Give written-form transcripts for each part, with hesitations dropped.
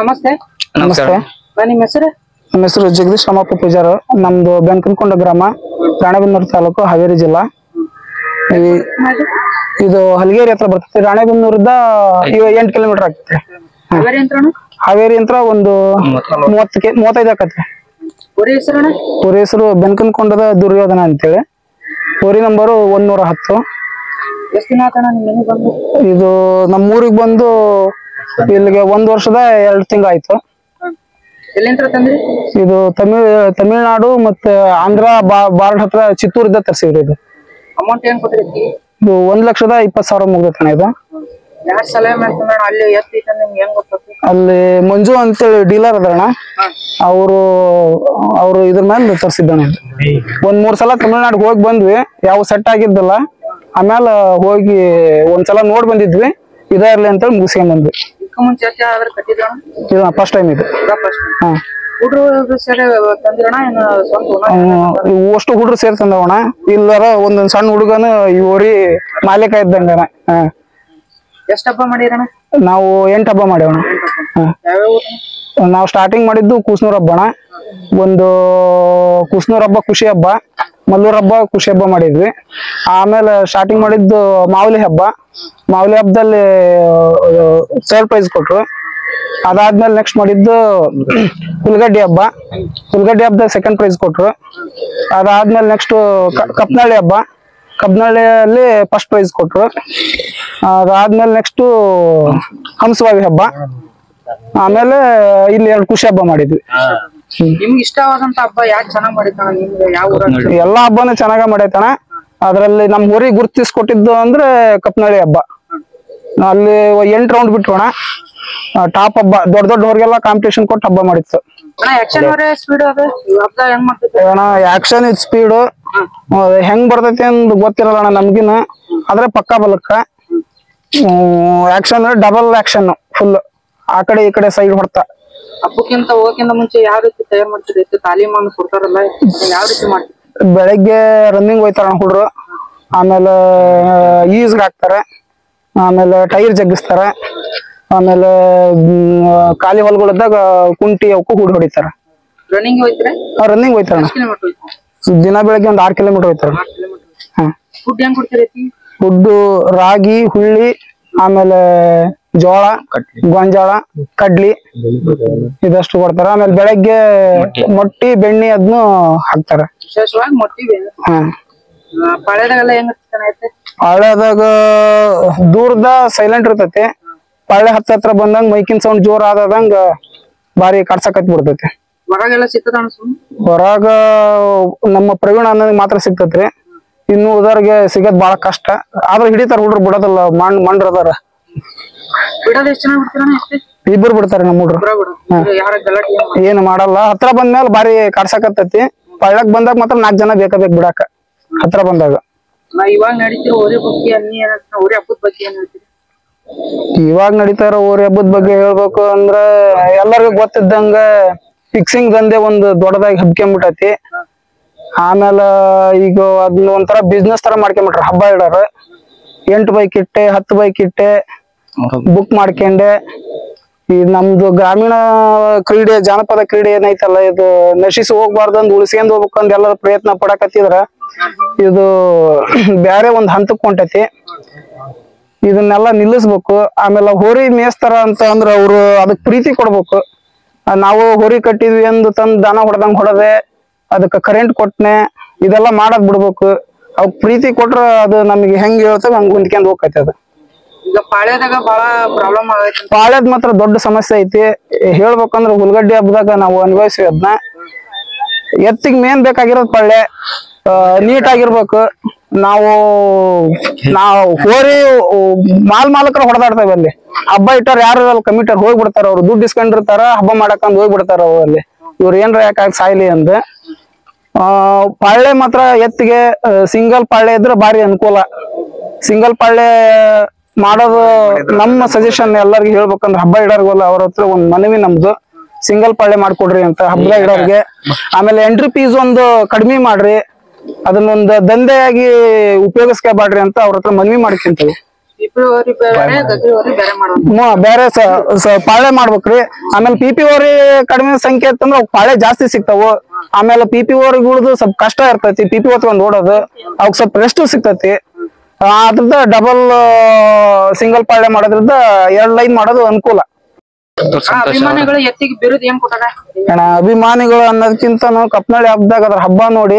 ನಮಸ್ತೆ ನಮಸ್ತೆ ನಿಮ್ಮ ಹೆಸರು ನಮ್ಮ ಹೆಸರು ಜಗದೀಶ್ ರಾಮಪ್ಪ ಪೂಜಾರ ನಮ್ದು ಬೆನಕನಕೊಂಡ ಗ್ರಾಮ ರಾಣೆಬೆನ್ನೂರು ತಾಲೂಕು ಹಾವೇರಿ ಜಿಲ್ಲಾ ಇದು ಹಲಗೇರಿ ಹತ್ರ ಬರ್ತದೆ ರಾಣೆಬೆನ್ನೂರಿಂದ 8 ಕಿಲೋಮೀಟರ್ ಆಗ್ತದೆ ಹಾವೇರಿ ಅಂತ ಒಂದು 30 35 ಆಗುತ್ತೆ ಊರ ಹೆಸರು ಬೆನಕನಕೊಂಡದ ದುರ್ಯೋಧನ ಅಂತ ಹೇಳಿ ಊರಿ ನಂಬರ್ 110 ಎಷ್ಟು ದಿನ ಆತನ ನಿಮಗೆ ಬಂದು ಇದು ನಮ್ಮ ಊರಿಗೆ ಬಂದು ಇಲ್ಲಿಗೆ 1 ವರ್ಷದ 2 ತಿಂಗಳು ಆಯ್ತು ಎಲ್ಲಿಂದ ತಂದ್ರಿ ಇದು ತಮಿಳುನಾಡು ಮತ್ತೆ ಆಂಧ್ರ ಬಾರ್ಡರ್ ಹತ್ರ ಚಿತ್ತೂರಿಂದ ತರಿಸಿದ್ರು ಇದು ಅಮೌಂಟ್ ಏನು ಕೊಟ್ಟಿದ್ರಿ ಇದು 1,20,000 ಮುಗಿದತನ ಇದು ಯಾರ್ ಸಲಹೆ ಮಾಡ್ತಾನಣ್ಣ ಅಲ್ಲಿ ಎತ್ತಿತ ನಿಮಗೆ ಹೆಂಗ್ ಗೊತ್ತಾಯ್ತು ಅಲ್ಲಿ ಮಂಜು ಅಂತ ಹೇಳಿ ಡೀಲರ್ ಅದರಣ್ಣ ಅವರು ಇದರ ಮೇಲೆ ತರಿಸಿದಣ್ಣ ಒಂದು 3 ಸಲ ತಮಿಳುನಾಡು ಹೋಗಿ ಬಂದ್ವಿ ಯಾವ ಸೆಟ್ ಆಗಿದ್ದಲ್ಲ ಆಮೇಲೆ ಹೋಗಿ ಒಂದ್ಸಲ ನೋಡ್ ಬಂದಿದ್ವಿ ಇದರಲ್ಲಿ ಅಂತ ಮುಗಿಸ್ಕೊಂಡ್ ಬಂದ್ವಿ ಫಸ್ಟ್ ಟೈಮ್ ಇದು ಅಷ್ಟು ಹುಡುಗರು ಸೇರ್ ತಂದವಣ ಇಲ್ಲಾರ ಒಂದೊಂದ್ ಸಣ್ಣ ಹುಡುಗನು ಇವರಿ ಮಾಲೀಕ ಇದ್ದಂಗಣ ಎಷ್ಟ್ ಹಬ್ಬ ಮಾಡಿರಣ ನಾವು 8 ಹಬ್ಬ ಮಾಡ್ಯವಣ ನಾವು ಸ್ಟಾರ್ಟಿಂಗ್ ಮಾಡಿದ್ದು ಕೂಸ್ನೂರ್ ಹಬ್ಬಣ ಒಂದು ಕೂಸ್ನೂರ್ ಹಬ್ಬ ಖುಷಿ ಹಬ್ಬ ಮಲ್ಲೂರ್ ಹಬ್ಬ ಖುಷಿ ಹಬ್ಬ ಮಾಡಿದ್ವಿ ಆಮೇಲೆ ಸ್ಟಾರ್ಟಿಂಗ್ ಮಾಡಿದ್ದು ಮಾವಲಿ ಹಬ್ಬದಲ್ಲಿ ಥರ್ಡ್ ಪ್ರೈಸ್ ಕೊಟ್ರು ಅದಾದ್ಮೇಲೆ ನೆಕ್ಸ್ಟ್ ಮಾಡಿದ್ದು ಹುಲ್ಗಡ್ಡಿ ಹಬ್ಬದಲ್ಲಿ ಸೆಕೆಂಡ್ ಪ್ರೈಸ್ ಕೊಟ್ರು ಅದಾದ್ಮೇಲೆ ನೆಕ್ಸ್ಟ್ ಕಬ್ನಳ್ಳಿಯಲ್ಲಿ ಫಸ್ಟ್ ಪ್ರೈಸ್ ಕೊಟ್ರು ಅದಾದ್ಮೇಲೆ ನೆಕ್ಸ್ಟ್ ಹಂಸವಾವಿ ಹಬ್ಬ ಆಮೇಲೆ ಇಲ್ಲಿ 2 ಖುಷಿ ಹಬ್ಬ ಮಾಡಿದ್ವಿ ನಿಮಗೆ ಇಷ್ಟವಾದಂತ ಹಬ್ಬ ಯಾಕೆ ಚೆನ್ನಾಗಿ ಮಾಡಿದಣ್ಣ ನಿಮಗೆ ಯಾವ ಊರಲ್ಲಿ ಎಲ್ಲಾ ಹಬ್ಬನೂ ಚೆನ್ನಾಗಿ ಮಾಡಿದಣ್ಣ ಅದರಲ್ಲಿ ನಮ್ಮ ಊರಿಗೆ ಗುರುತಿಸಿಕೊಟ್ಟಿದ್ದು ಅಂದ್ರೆ ಕಪ್ಪನಳ್ಳಿ ಹಬ್ಬ ಅಲ್ಲಿ 8 ರೌಂಡ್ ಬಿಟ್ಟೋಣ ಟಾಪ್ ಹಬ್ಬ ದೊಡ್ಡ ಹೊರಗೆಲ್ಲ ಕಾಂಪಿಟೇಷನ್ ಕೊಟ್ಟು ಹಬ್ಬ ಮಾಡಿತ್ತು ಅಣ್ಣ ಆಕ್ಷನ್ ಅವರೇ ಸ್ಪೀಡ್ ಅದು ಹಬ್ಬ ಹೆಂಗ್ ಮಾಡ್ತಿದ್ದೆ ಅಣ್ಣ ಆಕ್ಷನ್ ಇಸ್ ಸ್ಪೀಡ್ ಹೆಂಗ್ ಬರ್ತೈತೆ ಅಂತ ಗೊತ್ತಿರಲ್ಲ ಅಣ್ಣ ನಮಗಿನ ಆದ್ರೆ ಪಕ್ಕಾ ಬಲಕ್ಕ ಆಕ್ಷನ್ ಡಬಲ್ ಆಕ್ಷನ್ ಫುಲ್ ಆ ಕಡೆ ಈ ಕಡೆ ಸೈಡ್ ಹೊರತ ಹಬ್ಬಕ್ಕಿಂತ ಹೋಗಕ್ಕಿಂತ ಮುಂಚೆ ಯಾವ ರೀತಿ ತಯಾರು ಮಾಡ್ತಿದ್ದೆ ತಾಲೀಮನ್ನು ಕೊಡ್ತಾರಲ್ಲ ಯಾವ ರೀತಿ ಮಾಡ್ತಿದ್ದೆ ಬೆಳಗ್ಗೆ ರನ್ನಿಂಗ್ ಹೋಯ್ತಾರ ಹುಡ್ರು ಆಮೇಲೆ ಈಜ್ಗೆ ಹಾಕ್ತಾರೆ ಆಮೇಲೆ ಟೈರ್ ಜಗ್ಗಿಸ್ತಾರ ಆಮೇಲೆ ಖಾಲಿ ಹೊಲಗಳದಾಗ ಕುಂಟಿ ಅವಕ್ಕೂ ಹುಡ್ ಹೊಡಿತಾರ ರನ್ನಿಂಗ್ ಹೋಯ್ತಾರ ದಿನ ಬೆಳಗ್ಗೆ ಒಂದು 6 ಕಿಲೋಮೀಟರ್ ಹೋಯ್ತಾರ ಫುಡ್ ರಾಗಿ ಹುಳ್ಳಿ ಆಮೇಲೆ ಜೋಳ ಗೊಂಜಾಳ ಕಡ್ಲಿ ಇದಷ್ಟು ಕೊಡ್ತಾರ ಆಮೇಲೆ ಬೆಳಗ್ಗೆ ಮೊಟ್ಟಿ ಬೆಣ್ಣೆ ಅದನ್ನು ಹಾಕ್ತಾರ ಪಾಳ್ಯದಾಗ ದೂರದ ಸೈಲೆಂಟ್ ಇರ್ತೈತಿ ಪಾಳ್ಯ ಹತ್ರ ಬಂದಂಗ ಮೈಕಿನ್ ಸೌಂಡ್ ಜೋರ್ ಆದಂಗ ಬಾರಿ ಕಟ್ಸಕತ್ ಬಿಡ್ತೈತಿ ಹೊರಗ ನಮ್ಮ ಪ್ರವೀಣ ಅನ್ನೋದ್ ಮಾತ್ರ ಸಿಗ್ತತ್ರಿ ಇನ್ನು ಉದರ್ಗೆ ಸಿಗದ್ ಬಾಳ ಕಷ್ಟ ಆದ್ರ ಹಿಡಿತಾರ ಹುಡ್ರು ಬಿಡೋದಲ್ಲ ಮಂಡ್ರದಾರ ಇಬ್ಬರು ಬಿಡ್ತಾರೆ ನಮ್ಮ ಹುಡ್ರು ಏನು ಮಾಡಲ್ಲ ಹತ್ರ ಬಂದ್ಮೇಲೆ ಬಾರಿ ಕಟ್ಸಕತ್ತೈತಿ ಪಳ್ಳಕ್ ಬಂದಾಗ ಮಾತ್ರ 4 ಜನ ಬೇಕಾಗ್ಬೇಕು ಬಿಡಾಕ ಹತ್ರ ಬಂದಾಗ ಇವಾಗ ನಡೀತಾರ ಓರಿ ಹಬ್ಬದ ಬಗ್ಗೆ ಹೇಳ್ಬೇಕು ಅಂದ್ರ ಎಲ್ಲರಿಗೂ ಗೊತ್ತಿದ್ದಂಗ ಫಿಕ್ಸಿಂಗ್ ದಂಧೆ ಒಂದು ದೊಡ್ಡದಾಗಿ ಹಬ್ಕೊಂಡ್ಬಿಟ್ಟತಿ ಆಮೇಲೆ ಈಗ ಅದನ್ನ ಒಂಥರ ಬಿಸ್ನೆಸ್ ತರ ಮಾಡ್ಕೊಂಡ್ಬಿಟ್ರ ಹಬ್ಬ ಇಡಾರ 8 ಬೈಕ್ ಇಟ್ಟೆ 10 ಬೈಕ್ ಇಟ್ಟೆ ಬುಕ್ ಮಾಡ್ಕೊಂಡೆ ಈ ನಮ್ದು ಗ್ರಾಮೀಣ ಕ್ರೀಡೆ ಜಾನಪದ ಕ್ರೀಡೆ ಏನೈತಲ್ಲ ಇದು ನಶಿಸಿ ಹೋಗ್ಬಾರ್ದಂದ್ ಉಳಿಸ್ಕೊಂಡ್ ಹೋಗ್ಬೇಕಂದ್ ಎಲ್ಲರ ಪ್ರಯತ್ನ ಪಡಕತ್ತಿದ್ರ ಇದು ಬ್ಯಾರೆ ಒಂದ್ ಹಂತಕ್ ಹೊಂಟೈತಿ ಇದನ್ನೆಲ್ಲ ನಿಲ್ಲಿಸ್ಬೇಕು ಆಮೇಲೆ ಹೋರಿ ಮೇಯಿಸ್ತಾರ ಅಂತ ಅಂದ್ರ ಅವ್ರು ಅದಕ್ ಪ್ರೀತಿ ಕೊಡ್ಬೇಕು ನಾವು ಹೋರಿ ಕಟ್ಟಿದ್ವಿ ಎಂದು ತಂದ್ ದಾನ ಹೊಡೆದಂಗ್ ಹೊಡದೆ ಅದಕ್ಕ ಕರೆಂಟ್ ಕೊಟ್ನೆ ಇದೆಲ್ಲ ಮಾಡದ್ ಬಿಡ್ಬೇಕು ಅವ್ಕ್ ಪ್ರೀತಿ ಕೊಟ್ರ ಅದು ನಮ್ಗೆ ಹೆಂಗ್ ಹೇಳ್ತೇವೆ ಹಂಗ್ ಹೊಂದ್ಕೊಂಡ್ ಹೋಗ್ತೈತಿ ಅದ ಪಾಳ್ಯದಾಗ ಬಹಳ ಪ್ರಾಬ್ಲಮ್ ಆಗೈತಿ ಪಾಳ್ಯದ್ ಮಾತ್ರ ದೊಡ್ಡ ಸಮಸ್ಯೆ ಐತಿ ಹೇಳ್ಬೇಕಂದ್ರ ಹುಲ್ಗಡ್ಡಿ ಹಬ್ಬದಾಗ ನಾವು ಅನುಭವಿಸಿ ಅದನ್ನ ಎತ್ತಿಗೆ ಮೇನ್ ಬೇಕಾಗಿರೋದ್ ಪಾಳ್ಯ ನೀಟ್ ಆಗಿರ್ಬೇಕು ನಾವು ಹೋರಿ ಮಾಲಕರು ಹೊಡೆದಾಡ್ತೇವೆ ಅಲ್ಲಿ ಹಬ್ಬ ಇಟ್ಟಾರ ಯಾರು ಅಲ್ಲಿ ಕಮಿಟರ್ ಹೋಗ್ಬಿಡ್ತಾರ ಅವ್ರು ದುಡ್ಡು ಇಸ್ಕೊಂಡಿರ್ತಾರ ಹಬ್ಬ ಮಾಡಕಂದ್ ಹೋಗ್ಬಿಡ್ತಾರ ಅವ್ರು ಅಲ್ಲಿ ಇವ್ರು ಏನ್ರ ಯಾಕಾಗಿ ಸಾಯ್ಲಿ ಅಂದ ಪಾಳ್ಯ ಮಾತ್ರ ಎತ್ತಿಗೆ ಸಿಂಗಲ್ ಪಾಳ್ಯ ಇದ್ರೆ ಬಾರಿ ಅನುಕೂಲ ಸಿಂಗಲ್ ಪಾಳ್ಯ ಮಾಡೋದು ನಮ್ಮ ಸಜೆಷನ್ ಎಲ್ಲರಿಗೂ ಹೇಳ್ಬೇಕಂದ್ರೆ ಹಬ್ಬ ಇಡೋರ್ಗಲ್ಲ ಅವ್ರ ಹತ್ರ ಒಂದ್ ಮನವಿ ನಮ್ದು ಸಿಂಗಲ್ ಪಾಳ್ಯ ಮಾಡ್ಕೊಡ್ರಿ ಅಂತ ಹಬ್ಬ ಇಡೋರ್ಗೆ ಆಮೇಲೆ ಎಂಟ್ರಿ ಫೀಸ್ ಒಂದು ಕಡಿಮೆ ಮಾಡ್ರಿ ಅದನ್ನೊಂದು ದಂಧೆಯಾಗಿ ಉಪಯೋಗಿಸ್ಕೊಬಾಡ್ರಿ ಅಂತ ಅವ್ರ ಹತ್ರ ಮನವಿ ಮಾಡ್ಕೊಂತೀವಿ ಬೇರೆ ಪಾಳೆ ಮಾಡ್ಬೇಕ್ರಿ. ಆಮೇಲೆ ಪಿಪಿ ಓರಿ ಕಡಿಮೆ ಸಂಖ್ಯೆ ಇತ್ತಂದ್ರ ಪಾಳೆ ಜಾಸ್ತಿ ಸಿಗ್ತಾವು. ಆಮೇಲೆ ಪಿಪಿ ಓರಿಗಳದು ಸ್ವಲ್ಪ ಕಷ್ಟ ಇರ್ತೈತಿ, ಪಿಪಿ ಹೊತ್ಕೊಂಡ್ ಓಡೋದು, ಅವಕ್ ಸ್ವಲ್ಪ ರೆಸ್ಟ್ ಸಿಗ್ತೈತಿ. ಅದ್ರದ ಡಬಲ್ ಸಿಂಗಲ್ ಪಾಳೆ ಮಾಡೋದ್ರಿಂದ ಎರಡ್ ಲೈನ್ ಮಾಡೋದು ಅನುಕೂಲ. ಅಭಿಮಾನಿಗಳು ಅನ್ನೋದಕ್ಕಿಂತ ಕಪ್ಪನಳ್ಳಿ ಹಬ್ಬದಾಗ ಅದ್ರ ಹಬ್ಬ ನೋಡಿ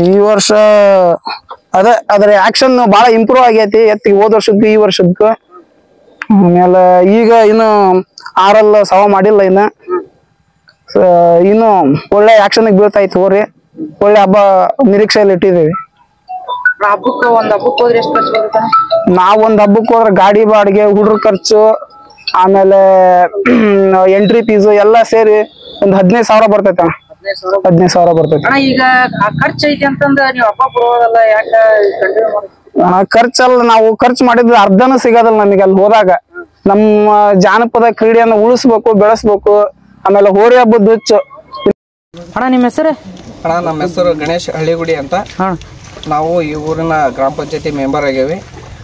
ಈ ವರ್ಷ ಅದೇ ಅದ್ರ ಆಕ್ಷನ್ ಬಹಳ ಇಂಪ್ರೂವ್ ಆಗೈತಿ ಎತ್ತಿ ಹೋದ್ ವರ್ಷದ್ದು ಈ ವರ್ಷದ್ದು. ಆಮೇಲೆ ಈಗ ಇನ್ನು ಆರಲ್ ಸಾವ ಮಾಡಿಲ್ಲ, ಇನ್ನು ಒಳ್ಳೆ ಆಕ್ಷನ್ ಬೀಳ್ತಾಯ್ತು ಹೋರಿ. ಒಳ್ಳೆ ಹಬ್ಬ ನಿರೀಕ್ಷೆಯಲ್ಲಿ ಇಟ್ಟಿದೀವಿ. ನಾವೊಂದ್ ಹಬ್ಬಕ್ಕೆ ಹೋದ್ರೆ ಗಾಡಿ ಬಾಡಿಗೆ, ಹುಡುಗ್ರ ಖರ್ಚು, ಆಮೇಲೆ ಎಂಟ್ರಿ ಫೀಸು ಎಲ್ಲ ಸೇರಿ ಒಂದ್ 15,000 ಬರ್ತೈತೆ. 15,000 ಬರ್ತೈತೆ. ಈಗ ಖರ್ಚು ಐತಿ ಅಂತಂದ್ರೆ ನೀವು ಹಬ್ಬ ಬರೋದಲ್ಲ ಯಾಕೆ? ಖರ್ಚಲ್ಲ, ನಾವು ಖರ್ಚು ಮಾಡಿದ್ರೆ ಅರ್ಧನೂ ಸಿಗೋದಲ್ಲ ನಮಗೆ. ಅಲ್ಲಿ ಹೋದಾಗ ನಮ್ಮ ಜಾನಪದ ಕ್ರೀಡೆಯನ್ನು ಉಳಿಸ್ಬೇಕು, ಬೆಳೆಸ್ಬೇಕು. ಆಮೇಲೆ ಹೋರಿ ಹಬ್ಬದ ಹುಚ್ಚು. ಅಣ್ಣ ನಿಮ್ಮ ಹೆಸರು? ಅಣ್ಣ ನಮ್ಮ ಹೆಸರು ಗಣೇಶ್ ಹಳ್ಳಿಗುಡಿ ಅಂತ. ನಾವು ಈ ಊರಿನ ಗ್ರಾಮ ಪಂಚಾಯತಿ ಮೆಂಬರ್ ಆಗೇವಿ.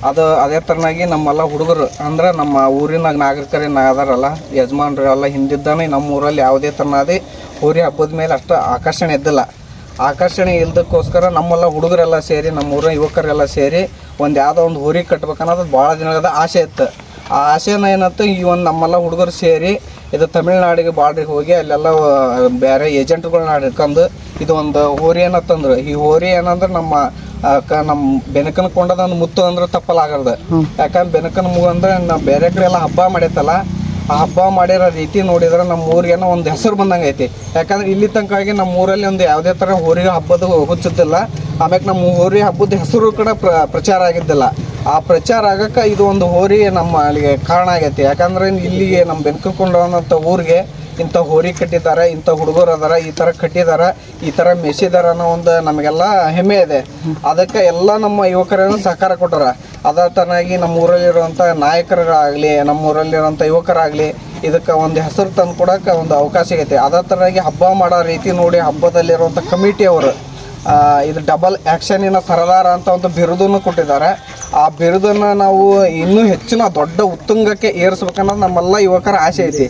ಅದು ಅದೇ ಥರನಾಗಿ ನಮ್ಮೆಲ್ಲ ಹುಡುಗರು ಅಂದ್ರೆ ನಮ್ಮ ಊರಿನ ನಾಗರಿಕರೇನು ಅದಾರಲ್ಲ, ಯಜಮಾನ್ರು ಎಲ್ಲ ಹಿಂದಿದ್ದಾನೆ ನಮ್ಮ ಊರಲ್ಲಿ ಯಾವುದೇ ಥರನಾದಿ ಹೋರಿ ಹಬ್ಬದ ಮೇಲೆ ಅಷ್ಟು ಆಕರ್ಷಣೆ ಇದ್ದಿಲ್ಲ. ಆಕರ್ಷಣೆ ಇಲ್ಲದಕ್ಕೋಸ್ಕರ ನಮ್ಮೆಲ್ಲ ಹುಡುಗರೆಲ್ಲ ಸೇರಿ, ನಮ್ಮ ಊರ ಯುವಕರೆಲ್ಲ ಸೇರಿ ಒಂದು ಯಾವುದೋ ಒಂದು ಹೋರಿ ಕಟ್ಬೇಕನ್ನೋದು ಭಾಳ ದಿನದ ಆಸೆ ಇತ್ತು. ಆ ಆಸೆನ ಏನಂತ ಈ ಒಂದು ನಮ್ಮೆಲ್ಲ ಹುಡುಗರು ಸೇರಿ ಇದು ತಮಿಳ್ನಾಡಿಗೆ ಬಾರ್ಡ್ರಿಗೆ ಹೋಗಿ ಅಲ್ಲೆಲ್ಲ ಬೇರೆ ಏಜೆಂಟ್ಗಳನ್ನ ಹಿಡ್ಕೊಂಡು ಇದು ಒಂದು ಹೋರಿ ಏನತ್ತಂದ್ರೆ, ಈ ಹೋರಿ ಏನಂದ್ರೆ ನಮ್ಮ ಬೆನಕನಕೊಂಡದ ಒಂದು ಮುತ್ತು ಅಂದ್ರೆ ತಪ್ಪಲಾಗಲ್ದ. ಯಾಕಂದ್ರೆ ಬೆನಕನ ಮುಗು ಅಂದ್ರೆ ನಾವು ಬೇರೆ ಕಡೆ ಎಲ್ಲ ಹಬ್ಬ ಮಾಡೈತಲ್ಲ, ಆ ಹಬ್ಬ ಮಾಡಿರೋ ರೀತಿ ನೋಡಿದ್ರೆ ನಮ್ಮ ಊರಿಗೇನೋ ಒಂದು ಹೆಸರು ಬಂದಂಗೆ ಐತಿ. ಯಾಕಂದ್ರೆ ಇಲ್ಲಿ ತನಕಾಗಿ ನಮ್ಮ ಊರಲ್ಲಿ ಒಂದು ಯಾವುದೇ ಥರ ಹೋರಿಗೆ ಹಬ್ಬದ ಹುಚ್ಚುತ್ತಿಲ್ಲ. ಆಮೇಲೆ ನಮ್ಮ ಹೋರಿ ಹಬ್ಬದ ಹೆಸರು ಕೂಡ ಪ್ರಚಾರ ಆಗಿದ್ದಿಲ್ಲ. ಆ ಪ್ರಚಾರ ಆಗಕ್ಕೆ ಇದು ಒಂದು ಹೋರಿ ನಮ್ಮ ಅಲ್ಲಿಗೆ ಕಾರಣ ಆಗೈತಿ. ಯಾಕಂದ್ರೆ ಇಲ್ಲಿಗೆ ನಮ್ಮ ಬೆನಕನಕೊಂಡಂಥ ಊರಿಗೆ ಇಂಥ ಹೋರಿ ಕಟ್ಟಿದ್ದಾರೆ, ಇಂಥ ಹುಡುಗರು ಅದಾರ, ಈ ಥರ ಕಟ್ಟಿದ್ದಾರೆ, ಈ ಥರ ಮೆಸಿದಾರ ಅನ್ನೋ ಒಂದು ನಮಗೆಲ್ಲ ಹೆಮ್ಮೆ ಇದೆ. ಅದಕ್ಕೆ ಎಲ್ಲ ನಮ್ಮ ಯುವಕರನ್ನು ಸಹಕಾರ ಕೊಟ್ಟಾರ. ಅದೇ ತರನಾಗಿ ನಮ್ಮ ಊರಲ್ಲಿರುವಂಥ ನಾಯಕರಾಗಲಿ, ನಮ್ಮ ಊರಲ್ಲಿರುವಂಥ ಯುವಕರಾಗಲಿ ಇದಕ್ಕೆ ಒಂದು ಹೆಸರು ತಂದು ಕೊಡೋಕೆ ಒಂದು ಅವಕಾಶ ಆಗೈತೆ. ಅದೇ ಥರನಾಗಿ ಹಬ್ಬ ಮಾಡೋ ರೀತಿ ನೋಡಿ ಹಬ್ಬದಲ್ಲಿರುವಂಥ ಕಮಿಟಿಯವರು ಇದು ಡಬಲ್ ಆ್ಯಕ್ಷನಿನ ಸರದಾರ ಅಂತ ಒಂದು ಬಿರುದನ್ನು ಕೊಟ್ಟಿದ್ದಾರೆ. ಆ ಬಿರುದನ್ನು ನಾವು ಇನ್ನೂ ಹೆಚ್ಚಿನ ದೊಡ್ಡ ಉತ್ತುಂಗಕ್ಕೆ ಏರಿಸ್ಬೇಕನ್ನೋದು ನಮ್ಮೆಲ್ಲ ಯುವಕರ ಆಸೆ ಐತಿ.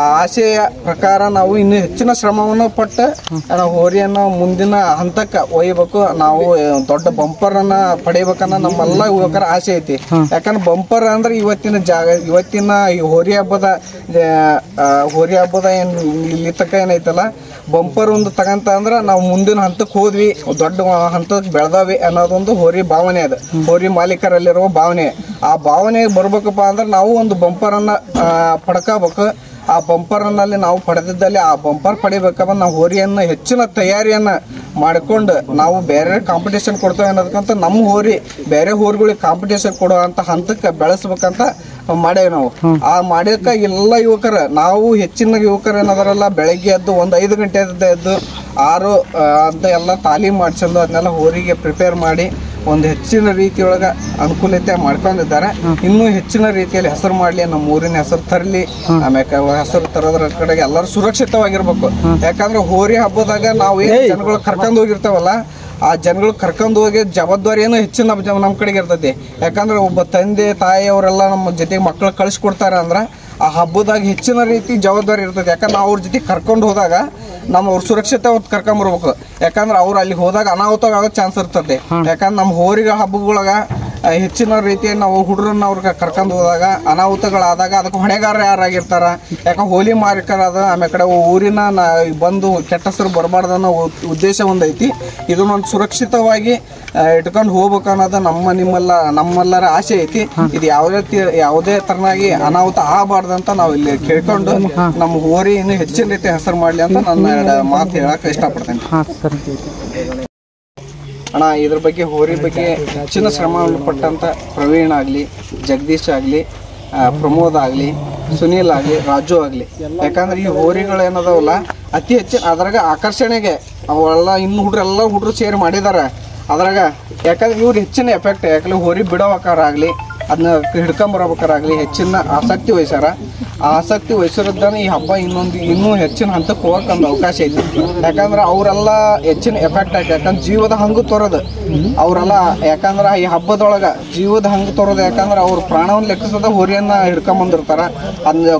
ಆ ಆಸೆಯ ಪ್ರಕಾರ ನಾವು ಇನ್ನೂ ಹೆಚ್ಚಿನ ಶ್ರಮವನ್ನು ಪಟ್ಟು ನಾವು ಹೋರಿಯನ್ನು ಮುಂದಿನ ಹಂತಕ್ಕೆ ಒಯ್ಯಬೇಕು. ನಾವು ದೊಡ್ಡ ಬಂಪರನ್ನು ಪಡೆಯಬೇಕನ್ನೋ ನಮ್ಮೆಲ್ಲ ಯುವಕರ ಆಸೆ ಐತಿ. ಯಾಕಂದ್ರೆ ಬಂಪರ್ ಅಂದ್ರೆ ಇವತ್ತಿನ ಈ ಹೋರಿ ಹಬ್ಬದ ಏನು ಇಲ್ಲಿ ತಕ್ಕ ಏನೈತಲ್ಲ, ಬಂಪರ್ ಒಂದು ತಗಂತ ಅಂದ್ರೆ ನಾವು ಮುಂದಿನ ಹಂತಕ್ಕೆ ಹೋದ್ವಿ, ದೊಡ್ಡ ಹಂತಕ್ಕೆ ಬೆಳೆದವಿ ಅನ್ನೋದೊಂದು ಹೋರಿ ಭಾವನೆ. ಅದು ಹೋರಿ ಮಾಲೀಕರಲ್ಲಿರುವ ಭಾವನೆ. ಆ ಭಾವನೆಗೆ ಬರ್ಬೇಕಪ್ಪ ಅಂದ್ರೆ ನಾವು ಒಂದು ಬಂಪರನ್ನು ಪಡ್ಕೋಬೇಕು. ಆ ಬಂಪರ್ನಲ್ಲಿ ನಾವು ಪಡೆದಿದ್ದಲ್ಲಿ ಆ ಬಂಪರ್ ಪಡಿಬೇಕಪ್ಪ ನಾವು ಹೋರಿಯನ್ನು ಹೆಚ್ಚಿನ ತಯಾರಿಯನ್ನು ಮಾಡಿಕೊಂಡು ನಾವು ಬೇರೆ ಕಾಂಪಿಟೇಷನ್ ಕೊಡ್ತೇವೆ ಅನ್ನೋದಕ್ಕಂತ ನಮ್ಮ ಹೋರಿ ಬೇರೆ ಹೋರಿಗಳಿಗೆ ಕಾಂಪಿಟೇಷನ್ ಕೊಡುವಂಥ ಹಂತಕ್ಕೆ ಬೆಳೆಸ್ಬೇಕಂತ ಮಾಡೇವಿ ನಾವು. ಆ ಮಾಡೋಕೆ ಎಲ್ಲ ಯುವಕರು, ನಾವು ಹೆಚ್ಚಿನ ಯುವಕರು ಏನಾದ್ರಲ್ಲ ಬೆಳಗ್ಗೆ ಎದ್ದು ಒಂದು 5 ಗಂಟೆ ಎದ್ದು 6 ಅಂತ ಎಲ್ಲ ತಾಲೀಮ್ ಮಾಡಿಸಲು ಅದನ್ನೆಲ್ಲ ಹೋರಿಗೆ ಪ್ರಿಪೇರ್ ಮಾಡಿ ಒಂದು ಹೆಚ್ಚಿನ ರೀತಿಯೊಳಗೆ ಅನುಕೂಲತೆ ಮಾಡ್ಕೊಂಡಿದ್ದಾರೆ. ಇನ್ನೂ ಹೆಚ್ಚಿನ ರೀತಿಯಲ್ಲಿ ಹೆಸರು ಮಾಡಲಿ, ನಮ್ಮ ಊರಿನ ಹೆಸರು ತರಲಿ. ಆಮೇಲೆ ಹೆಸರು ತರೋದ್ರ ಕಡೆಗೆ ಎಲ್ಲರೂ ಸುರಕ್ಷಿತವಾಗಿರ್ಬೇಕು. ಯಾಕಂದ್ರೆ ಹೋರಿ ಹಬ್ಬದಾಗ ನಾವು ಜನಗಳು ಕರ್ಕೊಂಡು ಹೋಗಿರ್ತೇವಲ್ಲ, ಆ ಜನಗಳು ಕರ್ಕೊಂಡು ಹೋಗಿ ಜವಾಬ್ದಾರಿಯನ್ನು ಹೆಚ್ಚಿನ ನಮ್ಮ ಕಡೆಗೆ ಇರ್ತೈತಿ. ಯಾಕಂದ್ರೆ ಒಬ್ಬ ತಂದೆ ತಾಯಿಯವರೆಲ್ಲ ನಮ್ಮ ಜೊತೆಗೆ ಮಕ್ಕಳು ಕಳಿಸ್ಕೊಡ್ತಾರೆ ಅಂದ್ರೆ ಆ ಹಬ್ಬದಾಗ ಹೆಚ್ಚಿನ ರೀತಿ ಜವಾಬ್ದಾರಿ ಇರ್ತದೆ. ಯಾಕಂದ್ರೆ ನಾವು ಅವ್ರ ಜೊತೆ ಕರ್ಕೊಂಡು ಹೋದಾಗ ನಮ್ಮ ಅವ್ರ ಸುರಕ್ಷತೆ ಅವ್ರು ಕರ್ಕೊಂಬರ್ಬೇಕು. ಯಾಕಂದ್ರೆ ಅವ್ರು ಅಲ್ಲಿ ಹೋದಾಗ ಅನಾಹುತ ಆಗೋ ಚಾನ್ಸ್ ಇರ್ತದೆ. ಯಾಕಂದ್ರೆ ನಮ್ಮ ಹೋರಿಗಳ ಹಬ್ಬಗಳಾಗ ಹೆಚ್ಚಿನ ರೀತಿ ನಾವು ಹುಡುಗರನ್ನ ಅವ್ರಿಗೆ ಕರ್ಕೊಂಡು ಹೋದಾಗ ಅನಾಹುತಗಳಾದಾಗ ಅದಕ್ಕೆ ಹೊಣೆಗಾರ ಯಾರಾಗಿರ್ತಾರ? ಯಾಕಂದ್ರೆ ಹೋಲಿ ಮಾರೀಕರಾದ ಆಮೇಲೆ ಕಡೆ ಊರಿನ ಬಂದು ಕೆಟ್ಟ ಹೆಸರು ಬರಬಾರ್ದು ಅನ್ನೋ ಉದ್ದೇಶ ಒಂದೈತಿ. ಇದನ್ನೊಂದು ಸುರಕ್ಷಿತವಾಗಿ ಇಟ್ಕೊಂಡು ಹೋಗ್ಬೇಕು ಅನ್ನೋದು ನಮ್ಮೆಲ್ಲರ ಆಸೆ ಐತಿ. ಇದು ಯಾವುದೇ ತರನಾಗಿ ಅನಾಹುತ ಆಗಬಾರ್ದು ಅಂತ ನಾವು ಇಲ್ಲಿ ಕೇಳ್ಕೊಂಡು ನಮ್ಮ ಹೋರಿ ಇನ್ನು ಹೆಚ್ಚಿನ ರೀತಿ ಹೆಸರು ಮಾಡಲಿ ಅಂತ ನನ್ನ ಮಾತು ಹೇಳಕ್ಕೆ ಇಷ್ಟಪಡ್ತೇನೆ. ಅಣ್ಣ ಇದರ ಬಗ್ಗೆ ಹೋರಿ ಬಗ್ಗೆ ಹೆಚ್ಚಿನ ಶ್ರಮವನ್ನು ಪಟ್ಟಂತ ಪ್ರವೀಣ್ ಆಗಲಿ ಜಗದೀಶ್ ಆಗಲಿ ಪ್ರಮೋದ್ ಆಗಲಿ ಸುನೀಲ್ ಆಗಲಿ ರಾಜು ಆಗಲಿ ಯಾಕಂದ್ರೆ ಈ ಹೋರಿಗಳು ಏನದವಲ್ಲ ಅತಿ ಹೆಚ್ಚು ಅದರಾಗ ಆಕರ್ಷಣೆಗೆ ಅವೆಲ್ಲ ಇನ್ನು ಹುಡುಗರೆಲ್ಲ ಹುಡುಗರು ಶೇರ್ ಮಾಡಿದ್ದಾರೆ ಅದರಾಗ ಯಾಕಂದ್ರೆ ಇವ್ರು ಹೆಚ್ಚಿನ ಎಫೆಕ್ಟ್ ಯಾಕಂದ್ರೆ ಹೋರಿ ಬಿಡೋವಕ್ಕಾರಾಗಲಿ ಅದನ್ನ ಹಿಡ್ಕೊಂಬರಬೇಕಾರಾಗಲಿ ಹೆಚ್ಚಿನ ಆಸಕ್ತಿ ವಹಿಸ್ಯಾರ ಆ ಆಸಕ್ತಿ ವಹಿಸಿರೋದನ್ನು ಈ ಹಬ್ಬ ಇನ್ನೂ ಹೆಚ್ಚಿನ ಹಂತಕ್ಕೆ ಹೋಗೋಕೆ ಒಂದು ಅವಕಾಶ ಐತಿ ಯಾಕಂದ್ರೆ ಅವರೆಲ್ಲ ಹೆಚ್ಚಿನ ಎಫೆಕ್ಟ್ ಆಗಿ ಯಾಕಂದ್ರೆ ಜೀವದ ಹಂಗು ತೋರೋದು ಅವರೆಲ್ಲ ಯಾಕಂದ್ರೆ ಈ ಹಬ್ಬದೊಳಗೆ ಜೀವದ ಹಂಗು ತೋರೋದು ಯಾಕಂದ್ರೆ ಅವ್ರ ಪ್ರಾಣವನ್ನು ಲೆಕ್ಕಿಸೋದ ಹೋರಿಯನ್ನು ಹಿಡ್ಕೊಂಬಂದಿರ್ತಾರೆ ಅದನ್ನ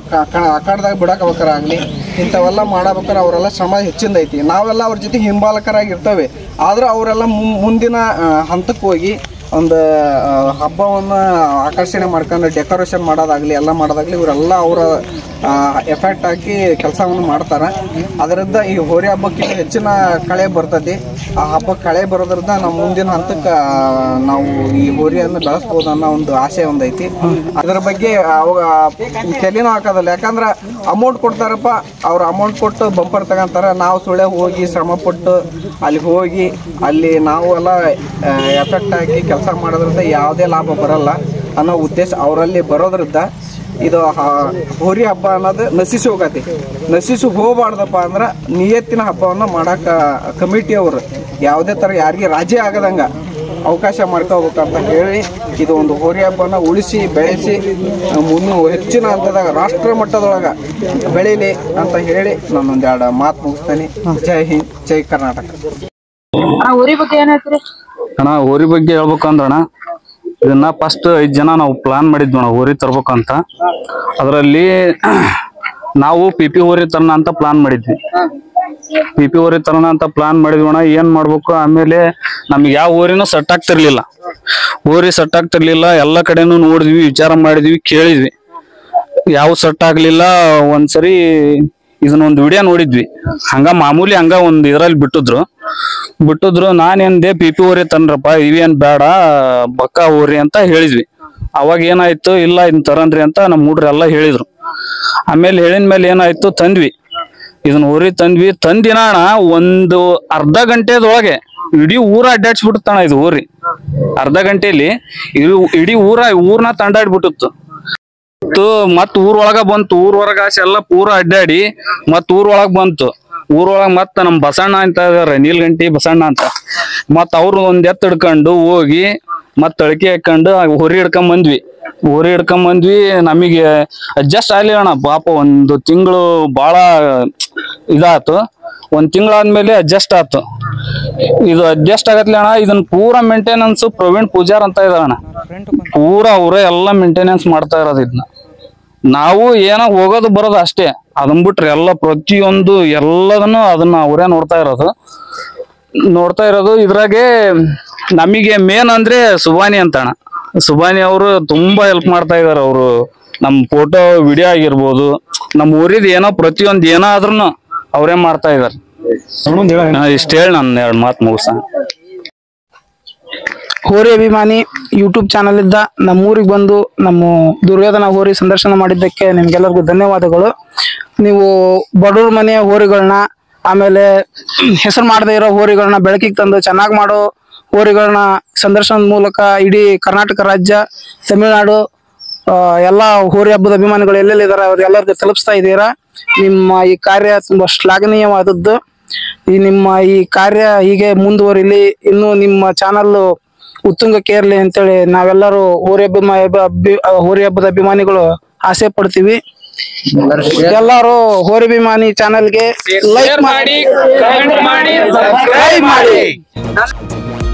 ಆಕಾಡದಾಗ ಬಿಡೋಕಬೇಕಾರಾಗಲಿ ಇಂಥವೆಲ್ಲ ಮಾಡಬೇಕಾದ್ರೆ ಅವರೆಲ್ಲ ಶ್ರಮ ಹೆಚ್ಚಿಂದ ಐತಿ ನಾವೆಲ್ಲ ಅವ್ರ ಜೊತೆ ಹಿಂಬಾಲಕರಾಗಿರ್ತೇವೆ ಆದರೂ ಅವರೆಲ್ಲ ಮುಂದಿನ ಹಂತಕ್ಕೆ ಹೋಗಿ ಒಂದು ಹಬ್ಬವನ್ನು ಆಕರ್ಷಣೆ ಮಾಡ್ಕೊಂಡು ಡೆಕೋರೇಷನ್ ಮಾಡೋದಾಗಲಿ ಎಲ್ಲ ಮಾಡೋದಾಗಲಿ ಇವರೆಲ್ಲ ಅವರ ಎಫೆಕ್ಟ್ ಹಾಕಿ ಕೆಲಸವನ್ನು ಮಾಡ್ತಾರೆ ಅದರಿಂದ ಈ ಹೋರಿ ಹಬ್ಬಕ್ಕೆ ಹೆಚ್ಚಿನ ಕಳೆ ಬರ್ತದೆ ಆ ಹಬ್ಬಕ್ಕೆ ಕಳೆ ಬರೋದ್ರಿಂದ ನಾವು ಮುಂದಿನ ಹಂತಕ್ಕೆ ನಾವು ಈ ಹೋರಿಯನ್ನು ಬೆಳೆಸ್ಬೋದು ಅನ್ನೋ ಒಂದು ಆಸೆ ಒಂದೈತಿ ಅದರ ಬಗ್ಗೆ ಅವಾಗ ತಲೆನೂ ಹಾಕೋದಲ್ಲ ಯಾಕಂದ್ರೆ ಅಮೌಂಟ್ ಕೊಡ್ತಾರಪ್ಪ ಅವ್ರು ಅಮೌಂಟ್ ಕೊಟ್ಟು ಬಂಪರ್ ತಗೊಂತಾರೆ ನಾವು ಸುಳ್ಳೆ ಹೋಗಿ ಶ್ರಮ ಪಟ್ಟು ಅಲ್ಲಿ ಹೋಗಿ ಅಲ್ಲಿ ನಾವು ಎಲ್ಲ ಎಫೆಕ್ಟ್ ಆಗಿ ಕೆಲಸ ಮಾಡೋದ್ರಿಂದ ಯಾವುದೇ ಲಾಭ ಬರಲ್ಲ ಅನ್ನೋ ಉದ್ದೇಶ ಅವರಲ್ಲಿ ಬರೋದ್ರಿಂದ ಇದು ಹೋರಿ ಹಬ್ಬ ಅನ್ನೋದು ನಶಿಸಿ ಹೋಗತಿ ನಶಿಸಿ ಹೋಗಬಾರ್ದಪ್ಪ ಅಂದ್ರೆ ನಿಯತ್ತಿನ ಹಬ್ಬವನ್ನು ಮಾಡೋಕೆ ಕಮಿಟಿಯವರು ಯಾವುದೇ ಥರ ಯಾರಿಗೆ ರಾಜಿ ಆಗದಂಗೆ ಅವಕಾಶ ಮಾಡ್ಕೋಬೇಕಂತ ಹೇಳಿ ಇದು ಒಂದು ಹೋರಿ ಹಬ್ಬನ ಉಳಿಸಿ ಬೆಳೆಸಿ ಮುನ್ನು ಹೆಚ್ಚಿನ ಹಂತದಾಗ ರಾಷ್ಟ್ರ ಮಟ್ಟದೊಳಗೆ ಬೆಳೀಲಿ ಅಂತ ಹೇಳಿ ನಾನೊಂದು ಎರಡು ಮಾತು ಮುಗಿಸ್ತೀನಿ. ಜೈ ಹಿಂದ್, ಜೈ ಕರ್ನಾಟಕ. ಹೋರಿ ಬಗ್ಗೆ ಏನು ಹೇಳ್ತೀರಿ ಅಣ್ಣ? ಹೋರಿ ಬಗ್ಗೆ ಹೇಳ್ಬೇಕಂದ್ರಣ್ಣ, ಇದನ್ನ ಫಸ್ಟ್ 5 ಜನ ನಾವು ಪ್ಲಾನ್ ಮಾಡಿದ್ವಿ ಅಣ್ಣ ಹೋರಿ ತರ್ಬೇಕಂತ. ಅದರಲ್ಲಿ ನಾವು ಪಿಪಿ ಹೋರಿ ತರೋಣ ಅಂತ ಪ್ಲಾನ್ ಮಾಡಿದ್ವಿ. ಪಿಪಿ ಹೋರಿ ತರೋಣ ಅಂತ ಪ್ಲಾನ್ ಮಾಡಿದ್ವಣ, ಏನ್ ಮಾಡ್ಬೇಕು ಆಮೇಲೆ ನಮ್ಗೆ ಯಾವ ಹೋರಿನೂ ಸೆಟ್ ಆಗ್ತಿರ್ಲಿಲ್ಲ. ಹೋರಿ ಸೆಟ್ ಆಗ್ತಿರ್ಲಿಲ್ಲ, ಎಲ್ಲ ಕಡೆನೂ ನೋಡಿದ್ವಿ, ವಿಚಾರ ಮಾಡಿದ್ವಿ, ಕೇಳಿದ್ವಿ, ಯಾವ ಸೆಟ್ ಆಗ್ಲಿಲ್ಲ. ಒಂದ್ಸರಿ ಇದನ್ನೊಂದು ವಿಡಿಯೋ ನೋಡಿದ್ವಿ, ಹಂಗ ಮಾಮೂಲಿ ಹಂಗ ಒಂದ್ ಇದ್ರಲ್ಲಿ ಬಿಟ್ಟಿದ್ರು. ನಾನೇನ್ದೆ ಪಿಪಿ ಹೋರಿ ತನ್ರಪ್ಪ, ಇವೇನ್ ಬೇಡ ಬಕ್ಕ ಹೋರಿ ಅಂತ ಹೇಳಿದ್ವಿ. ಅವಾಗ ಏನಾಯ್ತು, ಇಲ್ಲ ಇದನ್ ತರನ್ರಿ ಅಂತ ನಮ್ ಹುಡ್ರೆಲ್ಲ ಹೇಳಿದ್ರು. ಆಮೇಲೆ ಹೇಳಿದ್ಮೇಲೆ ಏನಾಯ್ತು, ತಂದ್ವಿ ಇದನ್ನ ಹೋರಿ. ತಂದಿನ ಒಂದು ಅರ್ಧ ಗಂಟೆದೊಳಗೆ ಇಡೀ ಊರ ಅಡ್ಡಾಡ್ಸ್ಬಿಟ್ಟಣ. ಇದು ಹೋರಿ ಅರ್ಧ ಗಂಟೆಯಲ್ಲಿ ಇಡೀ ಊರ್ನ ತಂಡಾಡ್ಬಿಟ್ಟಿತ್ತು. ಮತ್ ಊರೊಳಗ ಬಂತು, ಊರ್ ಹೊರಗ ಎಲ್ಲ ಪೂರ ಅಡ್ಡಾಡಿ ಮತ್ ಊರೊಳಗ್ ಬಂತು. ಊರೊಳಗ್ ಮತ್ತ ನಮ್ ಬಸಣ್ಣ ಅಂತ ಇದಾರೆ, ನೀಲ್ಗಂಟಿ ಬಸಣ್ಣ ಅಂತ, ಮತ್ ಅವ್ರು ಒಂದ್ ಎತ್ತ ಹಿಡ್ಕೊಂಡು ಹೋಗಿ ಮತ್ ತಳಕಿ ಹಾಕೊಂಡು ಹೋರಿ ಹಿಡ್ಕೊಂಡ್ ಬಂದ್ವಿ. ಹೋರಿ ಹಿಡ್ಕೊಂಡ್ ಬಂದ್ವಿ, ನಮಗೆ ಅಡ್ಜಸ್ಟ್ ಆಗ್ಲಿಲ್ಲಣ್ಣ. ಪಾಪ ಒಂದು ತಿಂಗಳು ಬಾಳ ಇದಾತು. ಒಂದ್ ತಿಂಗಳಾದ್ಮೇಲೆ ಅಡ್ಜಸ್ಟ್ ಆತು. ಇದು ಅಡ್ಜಸ್ಟ್ ಆಗತ್ಲಿ ಅಣ್ಣ. ಇದನ್ನ ಪೂರ ಮೇಂಟೆನೆನ್ಸ್ ಪ್ರವೀಣ್ ಪೂಜಾರ್ ಅಂತ ಇದಾರಣ್ಣ, ಪೂರ ಅವರೇ ಎಲ್ಲ ಮೇಂಟೆನೆನ್ಸ್ ಮಾಡ್ತಾ ಇರೋದು. ಇದನ್ನ ನಾವು ಏನೋ ಹೋಗೋದು ಬರೋದು ಅಷ್ಟೇ, ಅದನ್ ಬಿಟ್ರೆ ಎಲ್ಲ ಪ್ರತಿಯೊಂದು ಎಲ್ಲದನ್ನು ಅದನ್ನ ಅವರೇ ನೋಡ್ತಾ ಇರೋದು. ಇದ್ರಾಗೆ ನಮಗೆ ಮೇನ್ ಅಂದ್ರೆ ಸುಬಾನಿ ಅಂತ ಅಣ್ಣ. ಸುಬಾನಿ ಅವರು ತುಂಬಾ ಹೆಲ್ಪ್ ಮಾಡ್ತಾ ಇದಾರೆ. ಅವರು ನಮ್ ಫೋಟೋ ವಿಡಿಯೋ ಆಗಿರ್ಬೋದು, ನಮ್ ಊರಿದ ಏನೋ ಪ್ರತಿಯೊಂದ್ ಏನಾದ್ರೂ ಅವರೇ ಮಾಡ್ತಾ ಇದಾರೆ. ಇಷ್ಟ ಹೇಳಿ ನನ್ನ ಎರಡು ಮಾತು ಮುಗಿಸ. ಹೋರಿ ಅಭಿಮಾನಿ ಯೂಟ್ಯೂಬ್ ಚಾನಲ್ ಇಂದ ನಮ್ಮೂರಿಗೆ ಬಂದು ನಮ್ಮ ದುರ್ಯೋಧನ ಹೋರಿ ಸಂದರ್ಶನ ಮಾಡಿದ್ದಕ್ಕೆ ನಿಮ್ಗೆಲ್ಲರಿಗೂ ಧನ್ಯವಾದಗಳು. ನೀವು ಬಡವ್ರ ಮನೆಯ ಹೋರಿಗಳನ್ನ, ಆಮೇಲೆ ಹೆಸರು ಮಾಡದೇ ಇರೋ ಹೋರಿಗಳನ್ನ ಬೆಳಕಿಗೆ ತಂದು ಚೆನ್ನಾಗಿ ಮಾಡೋ ಹೋರಿಗಳನ್ನ ಸಂದರ್ಶನದ ಮೂಲಕ ಇಡೀ ಕರ್ನಾಟಕ ರಾಜ್ಯ, ತಮಿಳುನಾಡು ಎಲ್ಲ ಹೋರಿ ಹಬ್ಬದ ಅಭಿಮಾನಿಗಳು ಎಲ್ಲೆಲ್ಲಿದ್ದಾರೆ ಅವ್ರೆಲ್ಲರಿಗೂ ತಲುಪಿಸ್ತಾ ಇದ್ದೀರಾ. ನಿಮ್ಮ ಈ ಕಾರ್ಯ ತುಂಬಾ ಶ್ಲಾಘನೀಯವಾದದ್ದು. ನಿಮ್ಮ ಈ ಕಾರ್ಯ ಹೀಗೆ ಮುಂದುವರಿಲಿ, ಇನ್ನು ನಿಮ್ಮ ಚಾನಲ್ ಉತ್ತುಂಗಕ್ಕೆ ಇರಲಿ ಅಂತೇಳಿ ನಾವೆಲ್ಲರೂ ಹೋರಿ ಹಬ್ಬದ ಅಭಿಮಾನಿಗಳು ಆಸೆ ಪಡ್ತೀವಿ. ಎಲ್ಲರೂ ಹೋರಿ ಅಭಿಮಾನಿ ಚಾನಲ್ಗೆ ಲೈಕ್ ಮಾಡಿ, ಕಮೆಂಟ್ ಮಾಡಿ, ಸಬ್ಸ್ಕ್ರೈಬ್ ಮಾಡಿ.